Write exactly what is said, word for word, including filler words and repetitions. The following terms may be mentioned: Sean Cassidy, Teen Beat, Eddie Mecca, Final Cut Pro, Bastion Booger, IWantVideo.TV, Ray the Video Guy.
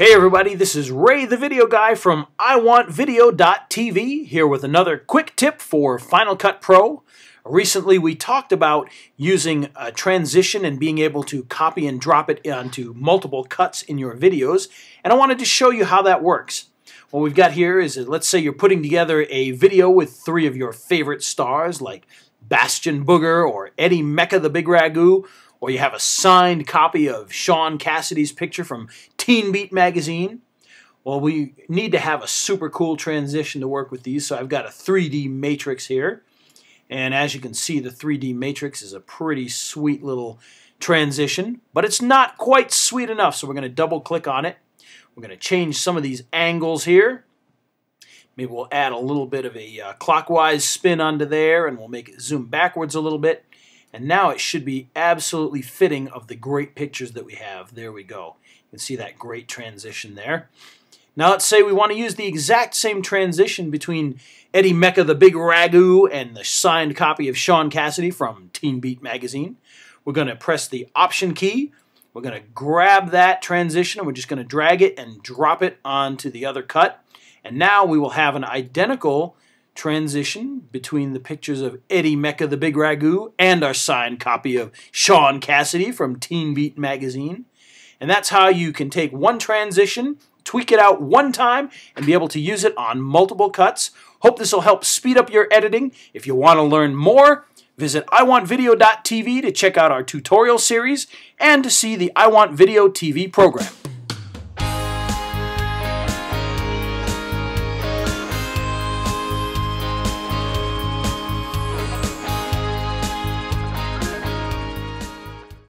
Hey everybody, this is Ray the Video Guy from I Want Video dot T V here with another quick tip for Final Cut Pro. Recently we talked about using a transition and being able to copy and drop it onto multiple cuts in your videos, and I wanted to show you how that works. What we've got here is, let's say you're putting together a video with three of your favorite stars like Bastion Booger or Eddie Mecca the Big Ragu, or you have a signed copy of Sean Cassidy's picture from Teen Beat magazine. Well, we need to have a super cool transition to work with these, so I've got a three D matrix here. And as you can see, the three D matrix is a pretty sweet little transition, but it's not quite sweet enough, so we're going to double-click on it. We're going to change some of these angles here. Maybe we'll add a little bit of a uh, clockwise spin onto there, and we'll make it zoom backwards a little bit. And now it should be absolutely fitting of the great pictures that we have. There we go. You can see that great transition there. Now let's say we want to use the exact same transition between Eddie Mecca the Big Ragu and the signed copy of Sean Cassidy from Teen Beat magazine. We're going to press the Option key. We're going to grab that transition and we're just going to drag it and drop it onto the other cut. And now we will have an identical transition between the pictures of Eddie Mecca the Big Ragu and our signed copy of Sean Cassidy from Teen Beat magazine. And that's how you can take one transition, tweak it out one time, and be able to use it on multiple cuts. Hope this will help speed up your editing. If you want to learn more, visit I Want Video dot T V to check out our tutorial series and to see the I Want Video T V program.